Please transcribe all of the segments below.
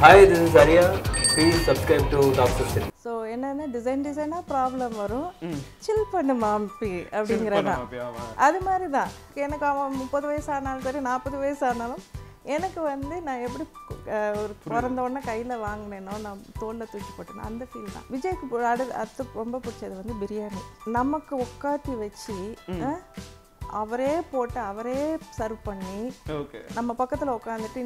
Hi, this is Surya. Please subscribe to Talks of Cinema. So, enna design problem varum. Chill pannu maampi abingrana. Adu mari da. Enakku 30 vayasa aanalum seri 40 vayasa aanalum enakku vande na eppadi ஒரு பிறந்தோடனே கையில் வாங்கினேனோ நான் தோலில் தூக்கி போட்டேனோ அந்த feel தான். விஜய்க்கு அடுத்து ரொம்ப பிடிச்சது வந்து பிரியாணி. நமக்கு உட்காத்தி வச்சு அவரே போட்டு அவரே சர்வ் பண்ணி நம்ம பக்கத்தில் உட்காந்துட்டு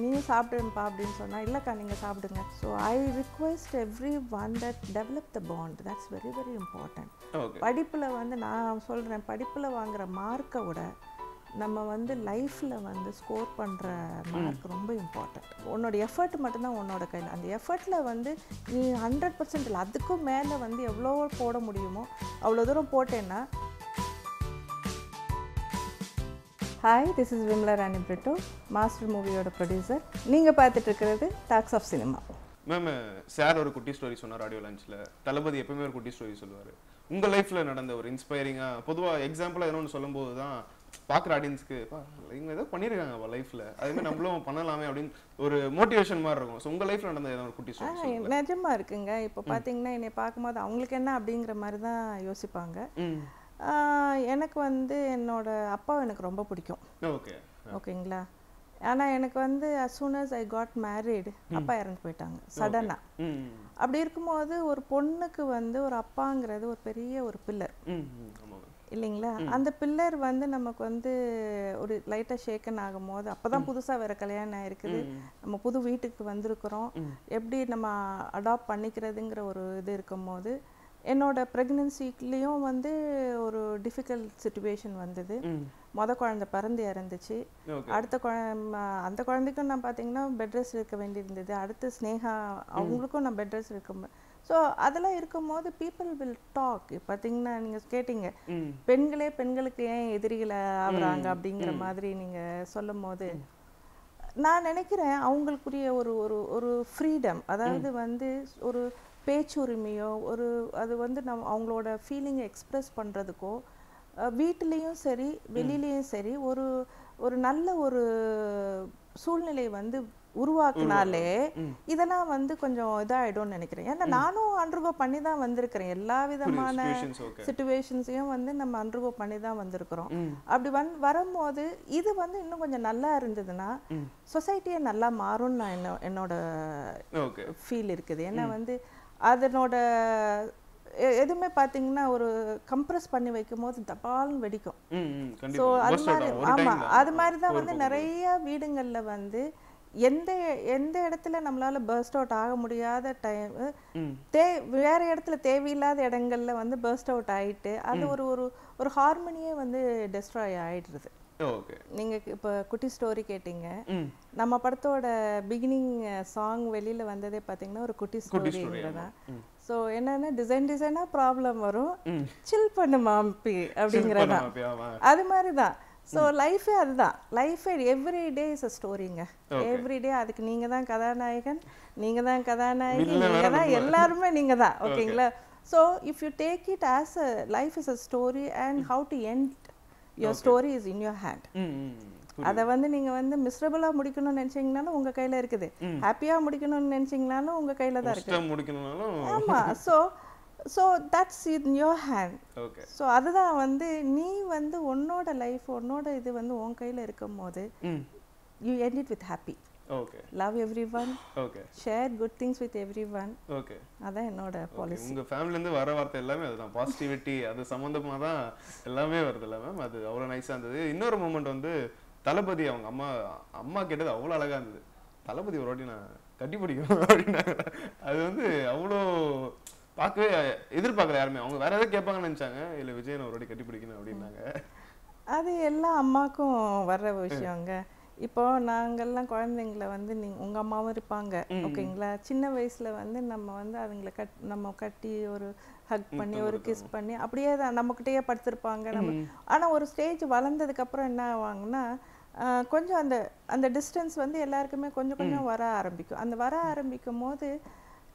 நீ சாப்பிடுப்பா அப்படின்னு சொன்னால் இல்லைக்கா நீங்கள் சாப்பிடுங்க. So I request every one that develop the bond. That's very very important. படிப்பில் வந்து நான் சொல்கிறேன், படிப்பில் வாங்குகிற மார்க்கை விட நம்ம வந்து லைஃப்பில் வந்து ஸ்கோர் பண்ணுற மார்க் ரொம்ப இம்பார்ட்டண்ட். உன்னோட எஃபர்ட் மட்டும்தான் உன்னோட கையில். அந்த எஃபர்ட்டில் வந்து நீ 100% இல்லை, அதுக்கும் மேலே வந்து எவ்வளோ போட முடியுமோ அவ்வளோ தூரம் போட்டேன்னா. Hi, this is Vimala Rani Britto, master மூவியோட ப்ரொடியூசர். நீங்கள் பார்த்துட்டு இருக்கிறது talks of cinema. Ma'am, sir ஒரு குட்டி ஸ்டோரி சொன்னார் ஆடியோ லஞ்சில். தளபதி எப்பவுமே ஒரு குட்டி ஸ்டோரி சொல்லுவார். உங்கள் லைஃப்பில் நடந்த ஒரு இன்ஸ்பைரிங்காக பொதுவாக எக்ஸாம்பிளாக என்னன்னு சொல்லும்போது தான் பார்க்குற ஆடியன்ஸ்க்கு இவங்க ஏதோ பண்ணியிருக்காங்க அவள் லைஃப்பில், அதுமாதிரி நம்மளும் பண்ணலாமே அப்படின்னு ஒரு மோட்டிவேஷன் மாதிரி இருக்கும். ஸோ உங்கள் லைஃப்பில் நடந்த ஏதாவது ஒரு குட்டி ஸ்டோரி? நிஜமாக இருக்குங்க. இப்போ பார்த்தீங்கன்னா என்னை பார்க்கும்போது அவங்களுக்கு என்ன அப்படிங்கிற மாதிரி தான் யோசிப்பாங்க. எனக்கு வந்து என்னோட அப்பாவை எனக்கு ரொம்ப பிடிக்கும். ஓகே, ஓகேங்களா. ஆனால் எனக்கு வந்து as soon as I got married, அப்பா இறந்து போயிட்டாங்க சடனாக. அப்படி இருக்கும்போது ஒரு பொண்ணுக்கு வந்து ஒரு அப்பாங்கிறது ஒரு பெரிய ஒரு பில்லர் இல்லைங்களா. அந்த பில்லர் வந்து நமக்கு வந்து ஒரு லைட்டாக ஷேக்கன் ஆகும் போது, அப்போ தான் புதுசாக வேறு கல்யாணம் இருக்குது, நம்ம புது வீட்டுக்கு வந்திருக்கிறோம், எப்படி நம்ம அடாப்ட் பண்ணிக்கிறதுங்கிற ஒரு இது இருக்கும் போது என்னோட ப்ரெக்னன்சிலையும் வந்து ஒரு டிஃபிகல்ட் சுச்சுவேஷன் வந்தது. மொதல் குழந்தை பிறந்து இறந்துச்சு. அடுத்த அந்த குழந்தைக்கும் நான் பார்த்தீங்கன்னா பெட் ரெஸ்ட் இருக்க வேண்டியிருந்தது. அடுத்து ஸ்னேகா அவங்களுக்கும் நான் பெட் ரெஸ்ட் இருக்க. ஸோ அதெல்லாம் இருக்கும் போது பீப்புள் வில் டாக். பார்த்தீங்கன்னா நீங்கள் கேட்டீங்க, பெண்களே பெண்களுக்கு ஏன் எதிரிகளை ஆகுறாங்க அப்படிங்கிற மாதிரி நீங்கள் சொல்லும் போது நான் நினைக்கிறேன் அவங்களுக்குரிய ஒரு ஒரு ஃப்ரீடம், அதாவது வந்து ஒரு பேச்சுரிமையோ ஒரு அது வந்து நம்ம அவங்களோட ஃபீலிங்கை எக்ஸ்ப்ரெஸ் பண்ணுறதுக்கோ வீட்டிலையும் சரி வெளியிலையும் சரி ஒரு ஒரு நல்ல ஒரு சூழ்நிலை வந்து உருவாக்குனாலே இதெல்லாம் வந்து கொஞ்சம் இதாகிடும்னு நினைக்கிறேன். ஏன்னா நானும் அண்டர்கோ பண்ணி தான் வந்திருக்கிறேன். எல்லா விதமான சிச்சுவேஷன்ஸையும் வந்து நம்ம அண்டர்கோ பண்ணி தான் வந்திருக்கிறோம். அப்படி வரும்போது இது வந்து இன்னும் கொஞ்சம் நல்லா இருந்ததுன்னா சொசைட்டியை நல்லா மாறும்னு நான் என்னோட ஃபீல் இருக்குது. ஏன்னா வந்து அதனோட எதுவுமே பார்த்தீங்கன்னா ஒரு கம்ப்ரெஸ் பண்ணி வைக்கும் போது தபால்னு வெடிக்கும். ஸோ அது மாதிரி, ஆமாம், அது மாதிரி தான் வந்து நிறைய வீடுங்களில் வந்து எந்த எந்த இடத்துல நம்மளால பர்ஸ்ட் அவுட் ஆக முடியாத டைம் வேற இடத்துல தேவையில்லாத இடங்கள்ல வந்து பர்ஸ்ட் அவுட் ஆயிட்டு அது ஒரு ஒரு ஹார்மோனியே வந்து டெஸ்ட்ராய் ஆயிடுறது. நீங்க இப்போ குட்டி ஸ்டோரி கேட்டீங்க. நம்ம படத்தோட பிகினிங் சாங் வெளியில வந்ததே பார்த்தீங்கன்னா ஒரு குட்டி ஸ்டோரிங்கிறதான். ஸோ என்னன்னா டிசைனாக ப்ராப்ளம் வரும், சில் பண்ணு மாம்பி அப்படிங்கிறதான். அது மாதிரி தான். ஸோ லைஃபே அதுதான். லைஃபே எவ்ரி டே இஸ் அ ஸ்டோரிங்க. எவ்ரி டே அதுக்கு நீங்கள் தான் கதாநாயகன், நீங்கள் தான் கதாநாயகி, நீங்கள் தான் எல்லாருமே, நீங்கள் தான். ஓகேங்களா. So if you take it as a life is a story and how to end your story is in your hand. அதை வந்து நீங்கள் வந்து மிஸ்ரபிளாக முடிக்கணும்னு நினச்சிங்கனாலும் உங்கள் கையில் இருக்குது, ஹாப்பியாக முடிக்கணும்னு நினச்சிங்கனாலும் உங்கள் கையில் தான் இருக்குது. ஆமாம். So that's in your hand. Okay. So அதுதான் வந்து நீ வந்து உன்னோட லைஃப் உன்னோட இது வந்து உன் கையில் இருக்கும் போது you end it with happy. Okay. Love every one. Okay. Share good things with every one. Okay. அதான் என்னோட பாலிசி. உங்கள் ஃபேமிலியிலேருந்து வர வார்த்தை எல்லாமே அதுதான், பாசிட்டிவிட்டி. அது சம்மந்தமாக தான் எல்லாமே வருது இல்லை மேம்? அது அவ்வளோ நைஸாக இருந்தது. இன்னொரு மூமெண்ட் வந்து தளபதி அவங்க அம்மா கேட்டது அவ்வளோ அழகாக இருந்தது. தளபதி ஒரு வாட்டி நான் கட்டி பிடிக்கணும் அப்படின்னாங்க. அது வந்து அவ்வளோ பார்க்கவே எதிர்பார்க்கல யாருமே. அவங்க வேற ஏதாவது கேட்பாங்கன்னு நினைச்சாங்க. இல்லை, விஜய் ஒரு வாட்டி கட்டி பிடிக்கணும் அப்படின்னாங்க. அது எல்லா அம்மாக்கும் வர்ற விஷயங்க. இப்போ நாங்கள்லாம் குழந்தைங்கள வந்து உங்கள் அம்மாவும் இருப்பாங்க. ஓகேங்களா. சின்ன வயசுல வந்து நம்ம வந்து அதுங்களை நம்ம கட்டி ஒரு ஹக் பண்ணி ஒரு கிஸ் பண்ணி அப்படியே தான் நம்மக்கிட்டேயே படுத்திருப்பாங்க நம்ம. ஆனால் ஒரு ஸ்டேஜ் வளர்ந்ததுக்கப்புறம் என்ன ஆவாங்கன்னா கொஞ்சம் அந்த அந்த டிஸ்டன்ஸ் வந்து எல்லாருக்குமே கொஞ்சம் கொஞ்சம் வர ஆரம்பிக்கும். அந்த வர ஆரம்பிக்கும் போது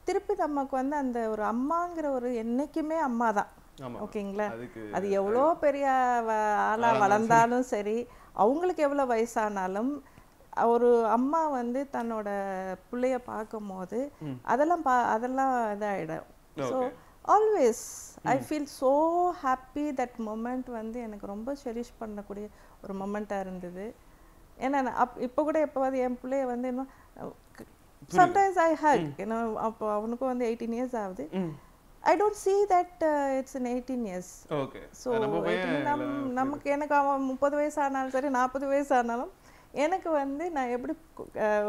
திருப்பி நமக்கு வந்து அந்த ஒரு அம்மாங்கிற ஒரு என்னைக்குமே அம்மா தான். ஓகேங்களா. அது எவ்வளோ பெரிய ஆளாக வளர்ந்தாலும் சரி, அவங்களுக்கு எவ்வளோ வயசானாலும் ஒரு அம்மா வந்து தன்னோட பிள்ளைய பார்க்கும் போது அதெல்லாம் இதாயிடும். So always I feel so happy. That moment வந்து எனக்கு ரொம்ப செரிஷ் பண்ணக்கூடிய ஒரு மொமெண்ட்டாக இருந்தது. ஏன்னா இப்போ கூட எப்போவாது என் பிள்ளைய வந்து இன்னும் சம்டைம்ஸ் ஐ ஹக், ஏன்னா அப்போ அவனுக்கும் வந்து 18 years ஆகுது. I don't see that it's an 18 years. Okay. So, நமக்கு எனக்கு அவன் 30 வயசு ஆனாலும் சரி 40 வயசு ஆனாலும் எனக்கு வந்து நான் எப்படி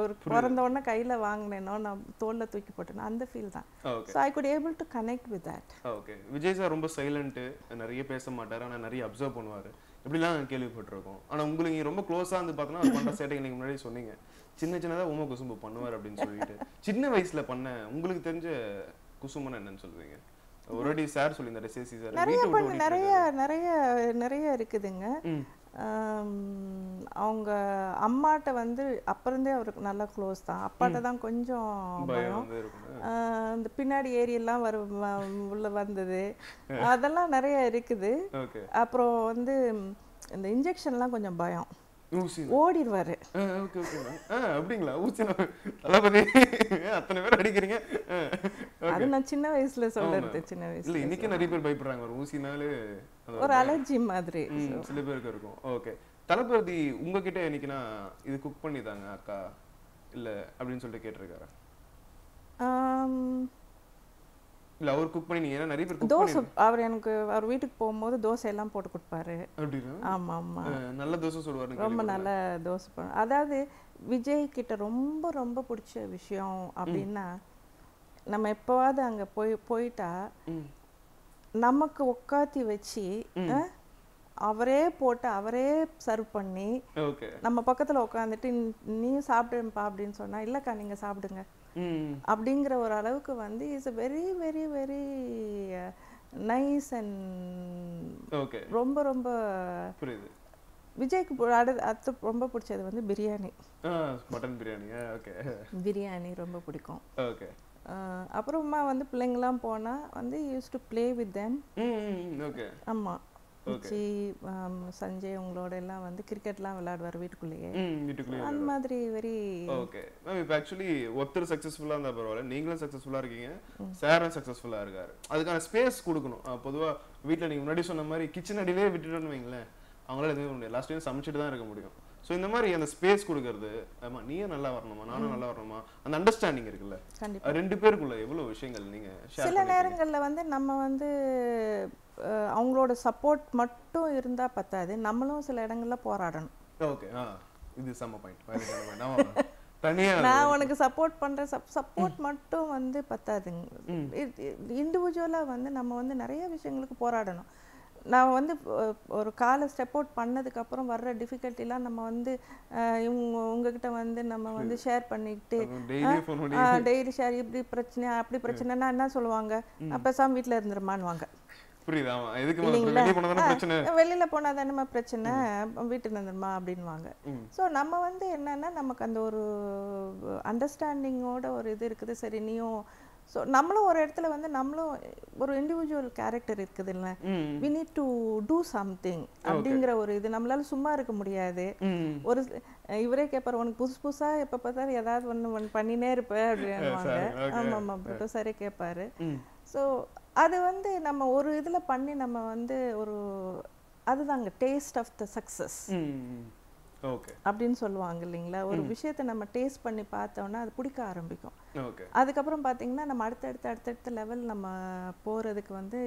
ஒரு பிறந்த உடனே கையில் வாங்கினேனோ நான் தோளில் தூக்கி போட்டேனோ அந்த ஃபீல் தான். So I could able to connect with that. Okay, Vijay sir ரொம்ப சைலண்ட்டு, நிறைய பேச மாட்டார், ஆனால் நிறைய அப்சர்வ் பண்ணுவார் இப்படிலாம் கேள்விப்பட்டிருக்கோம். ஆனால் உங்களுக்கு ரொம்ப க்ளோஸாக வந்து பார்த்தோன்னா அது பண்ணுற சேட்டை நீங்கள் முன்னாடி சொன்னீங்க, சின்ன சின்னதாக ஓம குசும்பு பண்ணுவார் அப்படின்னு சொல்லிட்டு. சின்ன வயசில் பண்ண உங்களுக்கு தெரிஞ்ச குசும்புனா என்னன்னு சொல்லுவீங்க? ஆல்ரெடி சார் சொல்லியிருந்தாரு சேசி சார் நிறைய இருக்குதுங்க. அவங்க அம்மாட்ட வந்து அப்புறந்தே அவருக்கு நல்லா க்ளோஸ் தான். அப்பாட்ட தான் கொஞ்சம் பயம், இந்த பின்னாடி ஏரியெல்லாம் உள்ள வந்தது, அதெல்லாம் நிறைய இருக்குது. அப்புறம் வந்து இந்த இன்ஜெக்ஷன்லாம் கொஞ்சம் பயம், ஓடிடுவாரு. அப்படிங்களா? அத்தனை பேர் அடிக்கிறீங்க, அது நான் சின்ன வயசுல சொல்றது. சின்ன வயசுல இன்னைக்கு நிறைய பேர் பயப்படுறாங்க ஒரு ஊசினாலே, ஒரு அலர்ஜி மாதிரி சில பேருக்கு இருக்கும். ஓகே, தலபதி உங்ககிட்ட என்னைக்குன்னா இது குக் பண்ணி தாங்க அக்கா இல்ல அப்படின்னு சொல்லிட்டு கேட்டிருக்காரு. இல்ல அவர் குக் பண்ணீங்க? நிறைய பேர் தோசை அவர் எனக்கு அவர் வீட்டுக்கு போகும்போது தோசை எல்லாம் போட்டு கொடுப்பாரு. ஆமா ஆமா, நல்ல தோசை சுடுவாரு, ரொம்ப நல்ல தோசை போடுவார். அதாவது விஜய் கிட்ட ரொம்ப ரொம்ப பிடிச்ச விஷயம் அப்படின்னா, நம்ம எப்பவாவது அங்க போயிட்டா நமக்கு உட்காத்தி வச்சு அவரே போட்டு அவரே சர்வ் பண்ணி நம்ம பக்கத்துல உட்காந்துட்டு நீயும் சாப்பிடுப்பா அப்படின்னு சொன்னா, இல்லக்கா நீங்க சாப்பிடுங்க அப்படிங்கிற ஒரு அளவுக்கு வந்து is very very very nice and ரொம்ப ரொம்ப புரியுது. விஜய்க்கு அடுத்து ரொம்ப பிடிச்சது வந்து பிரியாணி, மட்டன் பிரியாணி. ஓகே, பிரியாணி ரொம்ப பிடிக்கும். ஓகே, அப்புறமா வந்து பிள்ளைங்கெல்லாம் போனால் வந்து use to play with them. Okay, ஆமாம். சி சஞ்சய் உங்களோட எல்லாம் வந்து கிரிக்கெட்லாம் விளையாடுவார் வீட்டுக்குள்ளேயே, அந்த மாதிரி வெரி. ஓகே மேம், இப்போ ஆக்சுவலி ஒருத்தர் சக்ஸஸ்ஃபுல்லாக இருந்தால் பரவாயில்ல, நீங்களும் சக்ஸஸ்ஃபுல்லாக இருக்கீங்க, சாரும் சக்ஸஸ்ஃபுல்லாக இருக்காரு. அதுக்கான ஸ்பேஸ் கொடுக்கணும். பொதுவாக வீட்டில் நீங்கள் முன்னாடி சொன்ன மாதிரி கிச்சன் அடியிலே விட்டுட்டோன்னு வைங்களேன், அவங்களால எதுவுமே முடியாது, லாஸ்ட் டைம் சமைச்சிட்டு தான் இருக்க முடியும். ஸோ இந்த மாதிரி அந்த ஸ்பேஸ் கொடுக்கறது, ஆமா நீயும் நல்லா வரணுமா நானும் நல்லா வரணுமா, அந்த அண்டர்ஸ்டாண்டிங் இருக்குல்ல ரெண்டு பேருக்குள்ள, எவ்வளோ விஷயங்கள் நீங்கள் சில நேரங்களில் வந்து நம்ம வந்து அவங்களோட சப்போர்ட் மட்டும் இருந்தால் பத்தாது, நம்மளும் சில இடங்கள்ல போராடணும். ஓகே, இது சம பாயிண்ட். ஆமாம், தனியாக நான் உனக்கு சப்போர்ட் பண்ணுறேன், சப்போர்ட் மட்டும் வந்து பத்தாதுங்க. இண்டிவிஜுவலாக வந்து நம்ம வந்து நிறைய விஷயங்களுக்கு போராடணும். நான் வந்து ஒரு காலை ஸ்டெப் அவுட் பண்ணதுக்கப்புறம் வர்ற டிஃபிகல்ட்டிலாம் நம்ம வந்து இவங்க உங்ககிட்ட வந்து நம்ம வந்து ஷேர் பண்ணிக்கிட்டு டெய்லி ஷேர், இப்படி பிரச்சனை அப்படி பிரச்சனைனா என்ன சொல்லுவாங்க, அப்போ சாமி வீட்டில் இருந்துருமான்னுவாங்க. வெளியில போனா தானே பிரச்சனை, வீட்டுல இருந்துருமா அப்படின்வாங்க. ஸோ நம்ம வந்து என்னன்னா நமக்கு அந்த ஒரு அண்டர்ஸ்டாண்டிங்கோட ஒரு இது இருக்குது. சரி நீயும், ஸோ நம்மளும் ஒரு இடத்துல வந்து நம்மளும் ஒரு இண்டிவிஜுவல் கேரக்டர் இருக்குது இல்லை, we need to do something அப்படிங்கிற ஒரு இது, நம்மளால சும்மா இருக்க முடியாது. ஒரு இவரே கேட்பார், உனக்கு புதுசு புதுசாக எப்போ பார்த்தாலும் ஏதாவது ஒன்று பண்ணினே இருப்பேன் அப்படின்வாங்க. ஆமாம் ஆமாம், பிரிட்டோ சாரே கேட்பாரு. ஸோ அது வந்து நம்ம ஒரு இதில் பண்ணி நம்ம வந்து ஒரு அதுதாங்க டேஸ்ட் ஆஃப் த சக்ஸஸ் அப்படின்னு சொல்லுவாங்க இல்லைங்களா. ஒரு விஷயத்தை நம்ம டேஸ்ட் பண்ணி பார்த்தோம்னா அது பிடிக்க ஆரம்பிக்கும். அதுக்கப்புறம் பார்த்தீங்கன்னா நம்ம அடுத்தடுத்த லெவல் நம்ம போகிறதுக்கு வந்து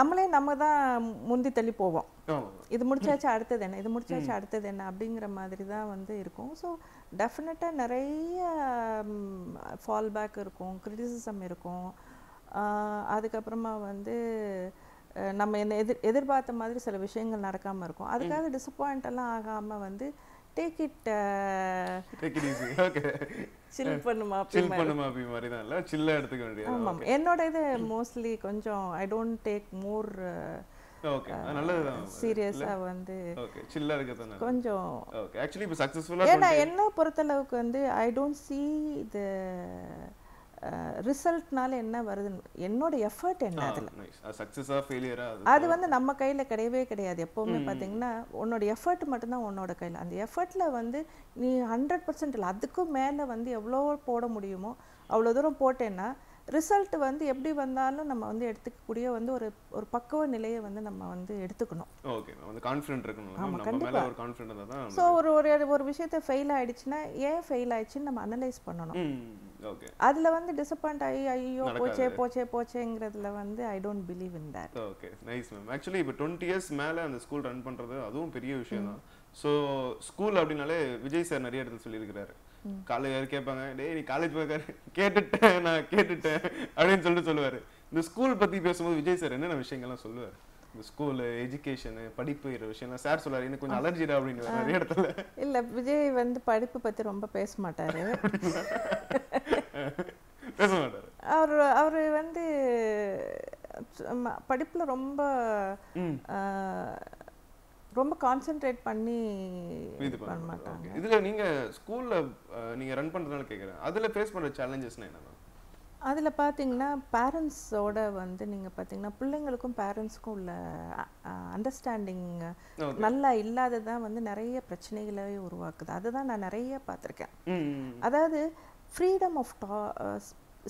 நம்மளே நம்ம தான் முந்தி தள்ளி போவோம். இது முடிச்சாச்சு அடுத்தது என்ன, இது முடிச்சாச்சு அடுத்தது என்ன அப்படிங்கிற மாதிரி தான் வந்து இருக்கும். ஸோ டெஃபினட்டாக நிறைய ஃபால்பேக் இருக்கும், கிரிட்டிசிசம் இருக்கும். அதுக்கப்புறமா வந்து நம்ம என்ன எதிர்பார்த்த மாதிரி சில விஷயங்கள் நடக்காமல் இருக்கும். அதுக்காக டிசப்பாயிண்டெல்லாம் ஆகாமல் வந்து take it easy. Okay, chill பண்ணுமா அப்படி மாதிரி தான் இல்லை, சில்லாக எடுத்துக்க வேண்டியது. ஆமாம், என்னோட இது மோஸ்ட்லி கொஞ்சம் ஐ டோன்ட் டேக் மோர் சீரியஸாக வந்து சில்லாக இருக்கிறது கொஞ்சம். ஓகே, ஆக்சுவலி இப்போ சக்ஸஸ்ஃபுல்லாக ஏன்னா என்ன பொறுத்தளவுக்கு வந்து ஐ டோன்ட் சீ த ரிசல்ட்னால என்ன வருது, என்னோட எஃபர்ட் என்ன, அதில் சக்ஸஸா ஃபெயிலியரா அது வந்து நம்ம கையில் கிடையவே கிடையாது. எப்போவுமே பார்த்தீங்கன்னா உன்னோட எஃபர்ட் மட்டும்தான் உன்னோட கையில். அந்த எஃபர்ட்டில் வந்து நீ 100% இல்லை, அதுக்கும் மேலே வந்து எவ்வளோ போட முடியுமோ அவ்வளோ தூரம் போட்டேன்னா ரிசல்ட் வந்து எப்படி வந்தாலும் நம்ம வந்து எடுத்துக்கக்கூடிய வந்து ஒரு பக்குவ நிலையை வந்து நம்ம வந்து எடுத்துக்கணும். ஓகே, வந்து கான்ஃபிடென்ட் இருக்கணும். ஆமா, கண்டிப்பா ஒரு கான்ஃபிடென்ட் இருந்தா தான். சோ ஒரு விஷயத்தை ஃபெயில் ஆயிடுச்சுனா ஏன் ஃபெயில் ஆயிடுச்சுன்னு நம்ம அனலைஸ் பண்ணனும். ஓகே, அதுல வந்து டிசப்பாயிண்ட் ஆயி ஐயோ போச்சேங்கிறதுல வந்து I don't believe in that. Okay, nice ma'am. Actually இப்போ 20 இயர்ஸ் மேல அந்த ஸ்கூல் ரன் பண்றது அதுவும் பெரிய விஷயம் தான். ஸோ ஸ்கூல் அப்படின்னாலே விஜய் சார் நிறைய இடத்துல சொல்லியிருக்கிறாரு. காலேஜ் யாரும் கேட்பாங்க, டே நீ காலேஜ் போய் கேட்டுட்டேன் நான் கேட்டுட்டேன் அப்படின்னு சொல்லிட்டு சொல்லுவார். இந்த ஸ்கூல் பற்றி பேசும்போது விஜய் சார் என்னென்ன விஷயங்கள்லாம் சொல்லுவார்? இந்த ஸ்கூலு எஜுகேஷனு படிப்புங்கிற விஷயம்லாம் சார் சொல்லுவார். எனக்கு கொஞ்சம் அலர்ஜிடா அப்படின்னு நிறைய இடத்துல. இல்லை, விஜய் வந்து படிப்பு பற்றி ரொம்ப பேச மாட்டார், பேச மாட்டார். அவர் வந்து படிப்பில் ரொம்ப கான்சென்ட்ரேட் பண்ணி இது பண்ண மாட்டாங்க. இதில் நீங்கள் ஸ்கூலில் நீங்கள் ரன் பண்ணுறதுனால கேட்குறேன், அதில் ஃபேஸ் பண்ணுற சேலஞ்சஸ்னால் என்ன? அதில் பார்த்தீங்கன்னா பேரண்ட்ஸோட வந்து நீங்கள் பார்த்தீங்கன்னா பிள்ளைங்களுக்கும் பேரண்ட்ஸுக்கும் உள்ள அண்டர்ஸ்டாண்டிங் நல்லா இல்லாததான் வந்து நிறைய பிரச்சனைகளை உருவாக்குது. அதுதான் நான் நிறைய பார்த்துருக்கேன். அதாவது ஃப்ரீடம் ஆஃப்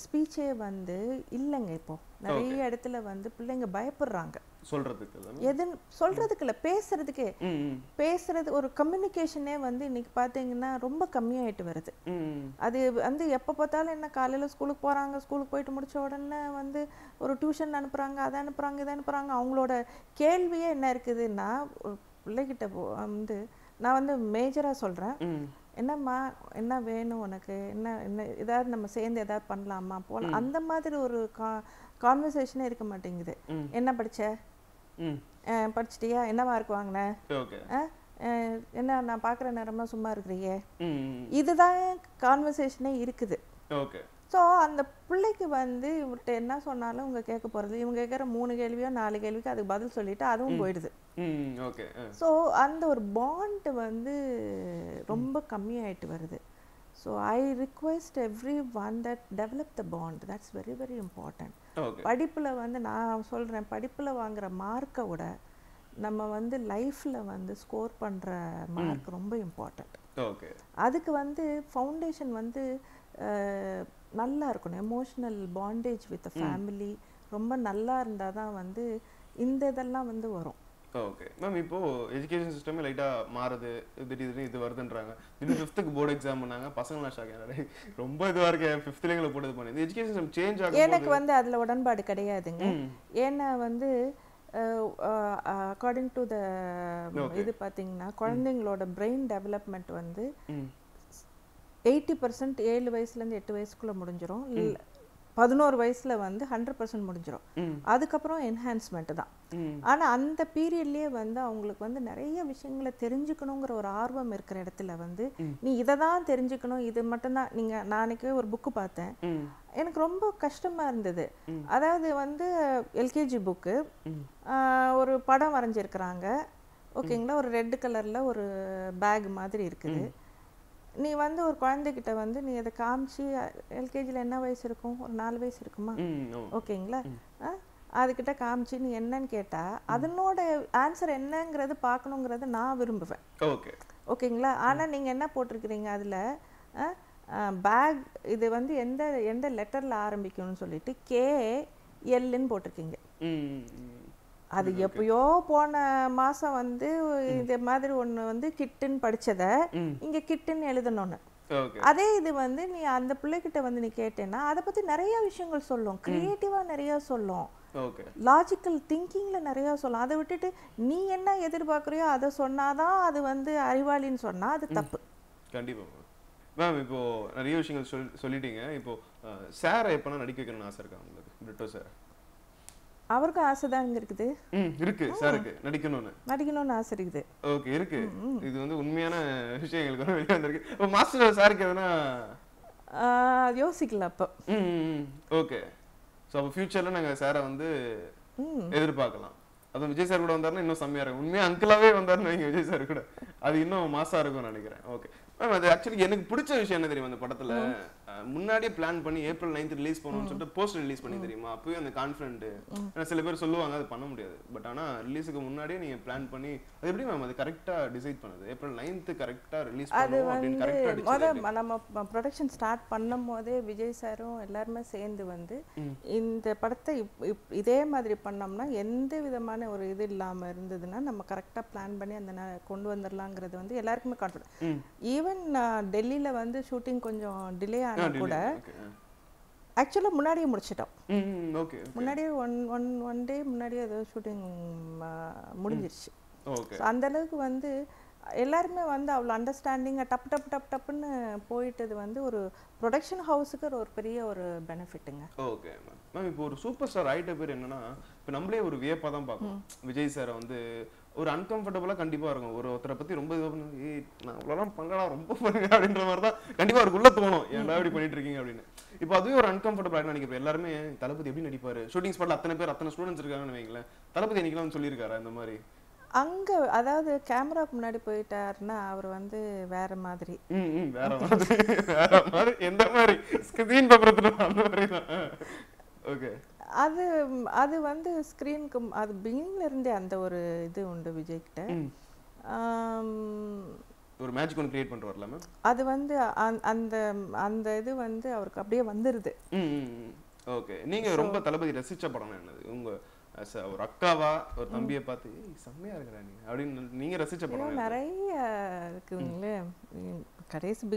ஸ்பீச்சே வந்து இல்லைங்க. இப்போது நிறைய இடத்துல வந்து பிள்ளைங்க பயப்படுறாங்க சொல்றதுக்கு, இல்ல பேசுறதுக்கே. பேசுறது ஒரு கம்யூனிகேஷனே வந்து இன்னைக்கு பாத்தீங்கன்னா ரொம்ப கம்மியாயிட்டு வருது. அது வந்து எப்ப பார்த்தாலும் என்ன, காலையில ஸ்கூலுக்கு போறாங்க, ஸ்கூலுக்கு போயிட்டு முடிச்ச உடனே வந்து ஒரு டியூஷன் அனுப்புறாங்க, அதை அனுப்புறாங்க, இதை அனுப்புறாங்க. அவங்களோட கேள்வியே என்ன இருக்குதுன்னா, பிள்ளைகிட்ட வந்து நான் வந்து மேஜரா சொல்றேன், என்னம்மா என்ன வேணும் உனக்கு, என்ன என்ன ஏதாவது நம்ம சேர்ந்து ஏதாவது பண்ணலாமா போகலாம், அந்த மாதிரி ஒரு கான்வர்சேஷனே இருக்க மாட்டேங்குது. என்ன படிச்சிட்டியா, என்ன மார்க் வாங்கினேன், என்ன நான் பார்க்குற நேரமா சும்மா இருக்கிறியே, இதுதான் கான்வர்சேஷனே இருக்குது. ஸோ அந்த பிள்ளைக்கு வந்து இவர்கிட்ட என்ன சொன்னாலும் இவங்க கேட்க போகிறது, இவங்க கேட்குற 3 கேள்வியோ 4 கேள்விக்கு அதுக்கு பதில் சொல்லிட்டு அதுவும் போயிடுது. ஸோ அந்த ஒரு பாண்ட் வந்து ரொம்ப கம்மியாயிட்டு வருது. So I request every one that develop the bond. That's very very important. படிப்பில் வந்து நான் சொல்கிறேன், படிப்பில் வாங்குகிற மார்க்கை விட நம்ம வந்து லைஃப்பில் வந்து ஸ்கோர் பண்ணுற மார்க் ரொம்ப இம்பார்ட்டண்ட். அதுக்கு வந்து ஃபவுண்டேஷன் வந்து நல்லா இருக்கணும். எமோஷ்னல் பாண்டேஜ் வித் ஃபேமிலி ரொம்ப நல்லா இருந்தால் தான் வந்து இந்த இதெல்லாம் வந்து வரும். ஓகே மேம், இப்போது எஜுகேஷன் சிஸ்டமே லைட்டாக மாறுது, திடீர்னு இது வருதுன்றாங்க. திடீர்னு 5th போர்டு எக்ஸாம் பண்ணாங்க, பசங்களாம் ஷாக்காக ரொம்ப இதுவாக இருக்கேன், 5th எங்களை போட்டது பண்ணி எஜுகேஷன் சிஸ்டம் சேஞ்ச் ஆகும். எனக்கு வந்து அதில் உடன்பாடு கிடையாதுங்க. ஏன்னா வந்து அக்கார்டிங் டு த இது பார்த்தீங்கன்னா குழந்தைங்களோட பிரெயின் டெவலப்மெண்ட் வந்து 80% 7 வயசுலேருந்து 8 வயசுக்குள்ளே முடிஞ்சிடும். 11 வயசுல வந்து 100% முடிஞ்சிடும். அதுக்கப்புறம் என்ஹான்ஸ்மெண்ட் தான். ஆனால் அந்த பீரியட்லேயே வந்து அவங்களுக்கு வந்து நிறைய விஷயங்களை தெரிஞ்சுக்கணுங்கிற ஒரு ஆர்வம் இருக்கிற இடத்துல வந்து நீ இதை தான் தெரிஞ்சுக்கணும், இது மட்டும்தான். நீங்கள் நாளைக்கே ஒரு புக்கு பார்த்தேன், எனக்கு ரொம்ப கஷ்டமாக இருந்தது. அதாவது வந்து எல்கேஜி புக்கு, ஒரு படம் வரைஞ்சிருக்கிறாங்க, ஓகேங்களா, ஒரு ரெட் கலரில் ஒரு பேக் மாதிரி இருக்குது. நீ வந்து ஒரு குழந்தைகிட்ட வந்து நீ அதை காமிச்சு, எல்கேஜியில் என்ன வயசு இருக்கும், ஒரு 4 வயசு இருக்குமா, ஓகேங்களா, அதுக்கிட்ட காமிச்சு நீ என்னன்னு கேட்டால் அதனோட ஆன்சர் என்னங்கிறது பார்க்கணுங்கிறத நான் விரும்புவேன். ஓகே, ஓகேங்களா. ஆனால் நீங்கள் என்ன போட்டிருக்கிறீங்க அதில், பேக் இது வந்து எந்த எந்த லெட்டரில் ஆரம்பிக்கணும்னு சொல்லிட்டு KLன்னு போட்டிருக்கீங்க. அது எப்பயோ போன மாசம் வந்து இந்த மாதிரி ஒண்ணு வந்து கிட்டுன்னு படிச்சத இங்க கிட்டுன்னு எழுதணும்னு. அதே இது வந்து நீ அந்த பிள்ளைகிட்ட வந்து நீ கேட்டேன்னா அதை பத்தி நிறைய விஷயங்கள் சொல்லும், கிரியேட்டிவா நிறைய சொல்லும், லாஜிக்கல் திங்கிங்ல நிறைய சொல்லும். அதை விட்டுட்டு நீ என்ன எதிர்பார்க்கறியோ அதை சொன்னாதான் அது வந்து அறிவாளின்னு சொன்னா அது தப்பு. கண்டிப்பா மேம், இப்போ நிறைய விஷயங்கள் சொல்லிட்டீங்க. இப்போ சாரை எப்பனா நடிக்க வைக்கணும்னு ஆசை இருக்கா உங்களுக்கு? பிரிட்டோ சார் அவருக்கு ஆசைதான் இருக்குது, இருக்கு சாருக்கு நடிக்கணும்னு ஆசை இருக்குது. ஓகே, இருக்கு. இது வந்து உண்மையான விஷயங்களுக்கு வெளியே வந்திருக்கு. மாஸ்டர் சாருக்கு எதுனா யோசிக்கல அப்போ. ஓகே, ஸோ அப்போ ஃபியூச்சர்ல நாங்கள் சாரை வந்து எதிர்பார்க்கலாம். அதுவும் விஜய் சார் கூட வந்தாருன்னா இன்னும் செம்மையா இருக்கும். உண்மையாக அங்கிளாவே வந்தாருன்னு வைங்க விஜய் சார் கூட, அது இன்னும் மாசா இருக்கும்னு நினைக்கிறேன். ஓகே, அது ஆக்சுவலி எனக்கு பிடிச்ச விஷயம் என்ன தெரியும், அந்த படத்தில் முன்னாடியே பிளான் பண்ணி ஏப்ரல் 9 ரிலீஸ் பண்ணணும்னு சொல்லிட்டு போஸ்டர் ரிலீஸ் பண்ணி தெரியுமா, அப்போயும் அந்த கான்ஃபிடென்ட். ஏன்னா சில பேர் சொல்லுவாங்க அது பண்ண முடியாது, பட் ஆனால் ரிலீஸுக்கு முன்னாடியே நீங்கள் பிளான் பண்ணி அது எப்படி மேம் அது கரெக்டாக டிசைட் பண்ணுது ஏப்ரல் 9 கரெக்டாக ரிலீஸ் பண்ணுவோம் அப்படின்னு கரெக்டாக நம்ம ப்ரொடக்ஷன் ஸ்டார்ட் பண்ணும் போதே விஜய் சாரும் எல்லாருமே சேர்ந்து இந்த படத்தை இதே மாதிரி பண்ணோம்னா எந்த விதமான ஒரு இது இல்லாமல் இருந்ததுன்னா நம்ம கரெக்டாக பிளான் பண்ணி அந்த கொண்டு வந்துடலாங்கிறது எல்லாருக்குமே கான்ஃபிடென்ட். ஈவன் டெல்லியில ஷூட்டிங் கொஞ்சம் டிலே ஆனா கூட ஆக்சுவலாக முன்னாடியே முடிச்சிட்டோம். முன்னாடியே ஒன் டே முன்னாடியே ஏதோ ஷூட்டிங் முடிஞ்சிருச்சு. அந்த அளவுக்கு எல்லாருமே அவ்வளோ அண்டர்ஸ்டாண்டிங்காக டப் டப் டப் டப்புன்னு போயிட்டது ஒரு ப்ரொடக்ஷன் ஹவுஸுக்கு ஒரு பெரிய ஒரு பெனிஃபிட்டுங்க. Okay ma'am. மேம் இப்போ ஒரு சூப்பர் ஸ்டார் ஆகிட்ட பேர் என்னன்னா இப்போ நம்மளே ஒரு வியப்பாக தான் பார்ப்போம். விஜய் சாரை ஒரு அன்கம்ஃபர்டபுளாக கண்டிப்பாக இருக்கும். ஒருத்தரை பற்றி ரொம்ப இது பண்ணி ஏய் நான் அவ்வளோலாம் பண்ணலாம் ரொம்ப பண்ணுங்க அப்படின்ற மாதிரி தான் கண்டிப்பாக அவருக்குள்ளே தோணும், ஏன்னா இப்படி பண்ணிட்டு இருக்கீங்க அப்படின்னு. இப்போ அதுவே ஒரு அன்கம்ஃபர்டபுள் ஆகிட்டு நினைக்கிறேன். எல்லாருமே தளபதி எப்படி நடிப்பார், ஷூட்டிங் ஸ்பாட்டில் அத்தனை ஸ்டூடெண்ட்ஸ் இருக்காங்கன்னு வைங்களேன், தளபதி என்னைக்கெல்லாம் சொல்லியிருக்காரு அந்த மாதிரி அங்க அதாவது கேமராக்கு முன்னாடி போயிட்டாருன்னா அவர் வேற மாதிரி எந்த மாதிரி ஸ்கிரீன் ஓகே அது அது ஸ்கிரீனுக்கு அது பிகினிங்ல இருந்தே அந்த ஒரு இது உண்டு விஜய் கிட்ட. ஒரு மேஜிக் ஒன்னு கிரியேட் பண்ணிட்டு வரலாமா, அது அந்த அந்த இது அவருக்கு அப்படியே வந்துருது. ஓகே. நீங்க ரொம்ப தளபதி ரசிச்ச படம் என்னது? உங்க ஒரு அக்காவா ஒரு தம்பியை பார்த்து செம்மையா இருக்கிறா நீ அப்படின்னு நீங்க ரசிச்ச படம் நிறைய இருக்குங்களே. கடைசி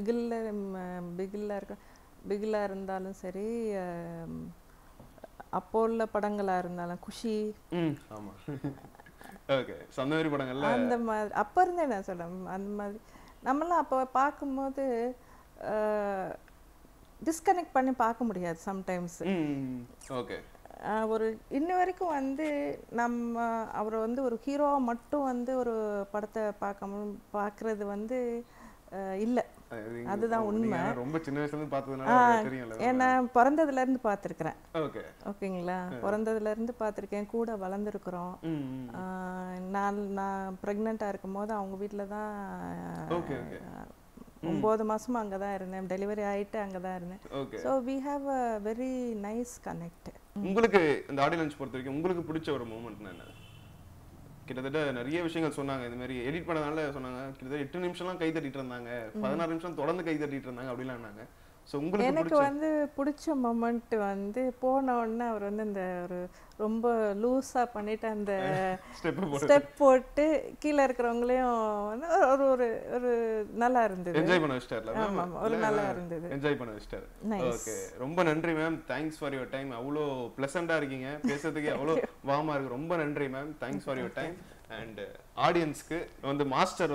பிகிலா இருந்தாலும் சரி, அப்போ உள்ள படங்களா இருந்தாலும் குஷி படங்கள் அந்த மாதிரி அப்ப இருந்தே நான் சொல்றேன் அந்த மாதிரி நம்மளாம் அப்ப பார்க்கும்போது டிஸ்கனெக்ட் பண்ணி பார்க்க முடியாது சம்டைம்ஸ். ஓகே. ஒரு இன்ன வரைக்கும் நம்ம அவரை ஒரு ஹீரோவாக மட்டும் ஒரு படத்தை பார்க்கறது இல்லை, அதுதான் உண்மை. ரொம்ப சின்ன வயசுல இருந்து பார்த்ததுனால ஏன்னா பிறந்ததுல இருந்து பார்த்துருக்கிறேன். ஓகேங்களா, பிறந்ததுல இருந்து பார்த்துருக்கேன், கூட வளர்ந்துருக்குறோம். நான் ப்ரெக்னெண்ட்டாக இருக்கும் போது அவங்க வீட்டில் தான் 9 மாசமா அங்கதான் இருந்தேன், டெலிவரி ஆயிட்டு அங்கதான் இருந்தேன். So we have a very nice connect. உங்களுக்கு இந்த ஆடியோ லஞ்ச் பொறுத்த வரைக்கும் உங்களுக்கு பிடிச்ச ஒரு மூமெண்ட் என்ன? கிட்டத்தட்ட நிறைய விஷயங்கள் சொன்னாங்க, இந்த மாதிரி எடிட் பண்ணனால சொன்னாங்க, கிட்டத்தட்ட 8 நிமிஷம்லாம் கை தட்டிட்டு இருந்தாங்க, 16 நிமிஷம் தொடர்ந்து கை தட்டிட்டு இருந்தாங்க அப்படின்னாங்க. சோ உங்களுக்கு எனக்கு பிடிச்ச மொமெண்ட் போன உடனே அவர் இந்த ஒரு ரொம்ப லூஸா பண்ணிட்டு அந்த ஸ்டெப் போட்டு கீழே இருக்கிறவங்களையும் ஒரு ஒரு ஒரு நல்லா இருந்தது, என்ஜாய் பண்ண வச்சிட்டாரு. மேம் ஒரு நல்லா இருந்தது, என்ஜாய் பண்ண வச்சிட்டாரு. ஓகே, ரொம்ப நன்றி ma'am. Thanks for your time. அவ்வளோ பிளசண்டா இருக்கீங்க, பேசுறதுக்கு அவ்வளோ வாமா இருக்கு. ரொம்ப நன்றி ma'am. Thanks for your time. And ஆடியன்ஸ்க்கு மாஸ்டர்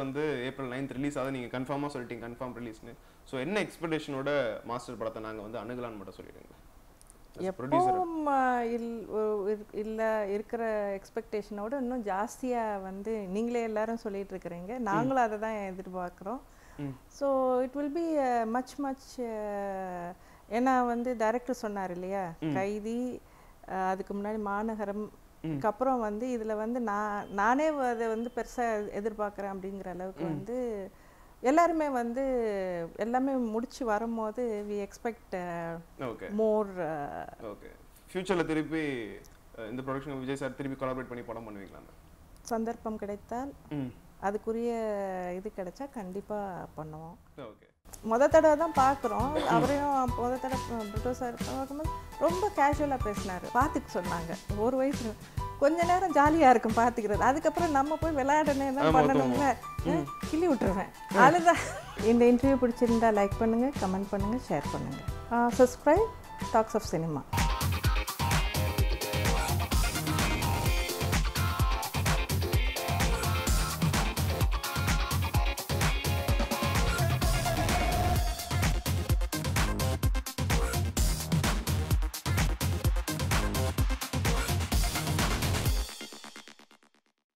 ஏப்ரல் 9 ரிலீஸ் ஆகுது, நீங்கள் கன்ஃபார்மாக சொல்லிட்டீங்க கன்ஃபார்ம் ரிலீஸ்னு. ஸோ என்ன எக்ஸ்பெக்டேஷனோட மாஸ்டர் படத்தை நாங்கள் அணுகலான்னு மட்டும் சொல்லிடுங்க. எப்பவும் இல்லை இருக்கிற எக்ஸ்பெக்டேஷனோட இன்னும் ஜாஸ்தியாக நீங்களே எல்லாரும் சொல்லிட்டு இருக்கிறீங்க, நாங்களும் அதை தான் எதிர்பார்க்குறோம். So it will be much much. ஏன்னா டைரக்டர் சொன்னார் இல்லையா, கைதி, அதுக்கு முன்னாடி மாநகரம், அப்புறம் இதில் நானே அதை பெருசாக எதிர்பார்க்குறேன் அப்படிங்கிற அளவுக்கு எல்லாருமே எல்லாமே முடிச்சு வரும்போது we expect more. ஓகே. ஃபியூச்சர்ல திருப்பி இந்த ப்ரொடக்ஷன் விஜய் சார் திருப்பி கோலாபரேட் பண்ணி படம் பண்ணுவீங்களா? சந்தர்ப்பம் கிடைத்தால், அதுக்குரிய இது கிடைச்சா கண்டிப்பா பண்ணுவோம். ஓகே. முதல் தடவை தான் பார்க்குறோம். அவரையும் முதல் தடவை பிரிட்டோ சார் பார்க்கும்போது ரொம்ப கேஷுவலாக பேசினார். பார்த்துக்க சொன்னாங்க, ஒரு வயசு கொஞ்ச நேரம் ஜாலியாக இருக்கும் பார்த்துக்கிறது, அதுக்கப்புறம் நம்ம போய் விளையாடனே தான் பண்ணணும்ல, கிள்ளி விட்டுருவேன். அதுதான். இந்த இன்டர்வியூ பிடிச்சிருந்தா லைக் பண்ணுங்கள், கமெண்ட் பண்ணுங்கள், ஷேர் பண்ணுங்கள், சப்ஸ்கிரைப் டாக்ஸ் ஆஃப் சினிமா.